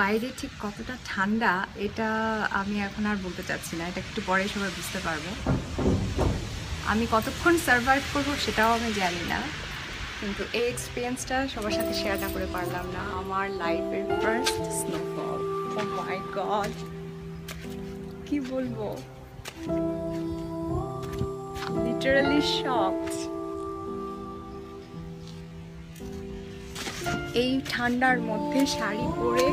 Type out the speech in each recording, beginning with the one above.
বাইরে ঠিক কতটা ঠান্ডা এটা আমি এখন আর বলতে চাচ্ছি না, এটা একটু পরে সবাই বুঝতে পারবো। আমি কতক্ষণ সার্ভাইভ করবো সেটাও আমি জানি না, কিন্তু এই এক্সপিরিয়েন্সটা সবার সাথে শেয়ার না করে পারলাম না। আমার লাইফের first snowfall, oh my god, কি বলবো, লিটারালি শকড। এই ঠান্ডার মধ্যে শাড়ি পরে,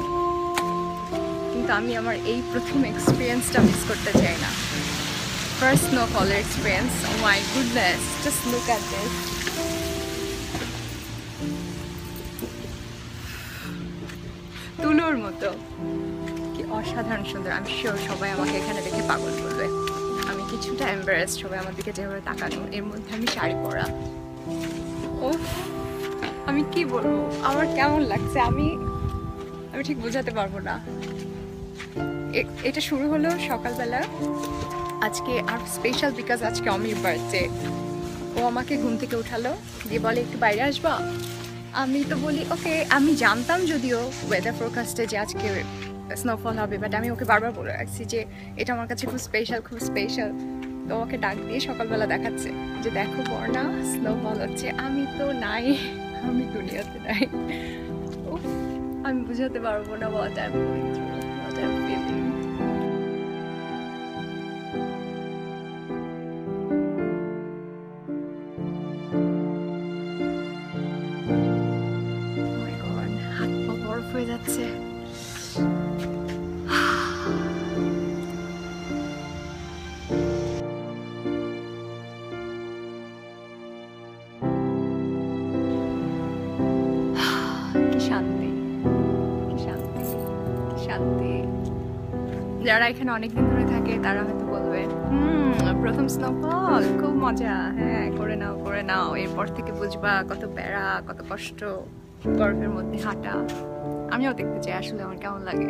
কিন্তু আমি আমার এই প্রথম এক্সপিরিয়েন্সটা মিস করতে চাই না। First snowfall experience, oh my goodness, just look at this. তুলোর মতো, কি অসাধারণ সুন্দর। আমি শিওর সবাই আমাকে এখানে দেখে পাগল করবে। আমি কিছুটা এম্বারেসড, সবাই আমার দিকে যেভাবে তাকানো, এর মধ্যে আমি শাড়ি পরা। ও আমি কি বলবো, আমার কেমন লাগছে আমি ঠিক বোঝাতে পারবো না। এটা শুরু হলো সকালবেলা, আজকে আর স্পেশাল বিকজ আজকে অমির বার্থডে। ও আমাকে ঘুম থেকে উঠালো, দিয়ে বলে একটু বাইরে আসবা। আমি তো বলি ওকে, আমি জানতাম যদিও ওয়েদার ফোরকাস্টে যে আজকে স্নোফল হবে, বাট আমি ওকে বারবার বলে রাখছি যে এটা আমার কাছে খুব স্পেশাল খুব স্পেশাল। তো ওকে ডাক দিয়ে সকালবেলা দেখাচ্ছে যে দেখো বর্ণা, স্নোফল হচ্ছে। আমি তো নাই, আমি দুনিয়াতে নাই। আমি বুঝাতে পারবো না what I'm going through, what I'm feeling. Oh my God, হাত পা বরফ হয়ে যাচ্ছে। শান্তি। যারা এখানে অনেকদিন ধরে থাকে তারা হয়তো বলবে প্রথম স্নোফল খুব মজা, হ্যাঁ করে নাও করে নাও, এরপর থেকে বুঝবা কত প্যারা কত কষ্ট বরফের মধ্যে হাঁটা। আমিও দেখতে চাই আসলে আমার কেমন লাগে।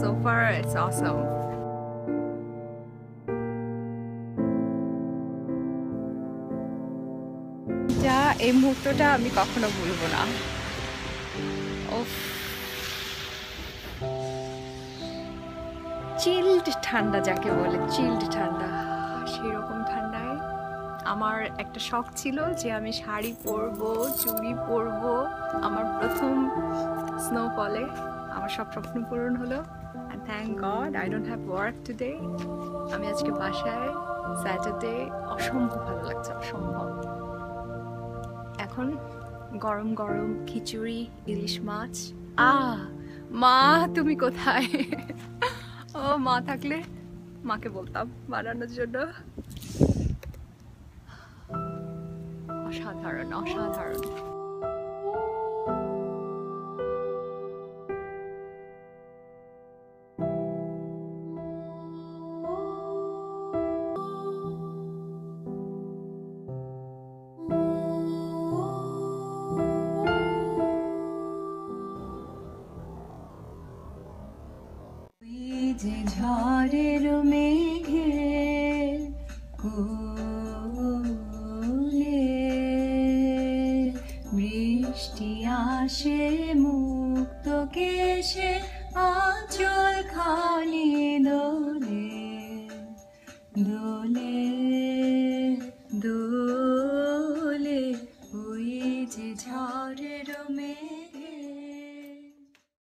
So far it's awesome. যা এই মুহূর্তটা আমি কখনো ভুলবো না। চিল্ড ঠান্ডা, যাকে বলে চিল্ড ঠান্ডা, সেরকম ঠান্ডায় আমার একটা শখ ছিল যে আমি শাড়ি পরবো, চুড়ি পরবো। আমার প্রথম স্নোফলে আমার সব স্বপ্ন পূরণ হলো। And thank god I don't have work today. আমি আজকে বাসায়, স্যাটারডে, অসম্ভব ভালো লাগছে, অসম্ভব। এখন গরম গরম খিচুড়ি, ইলিশ মাছ। মা তুমি কোথায়? ও মা থাকলে মাকে বলতাম বানানোর জন্য। অসাধারণ অসাধারণ। যে ঝড়ের মেঘে কোলে বৃষ্টি আসে, মুক্ত কেশে আঁচল খানি দোলে।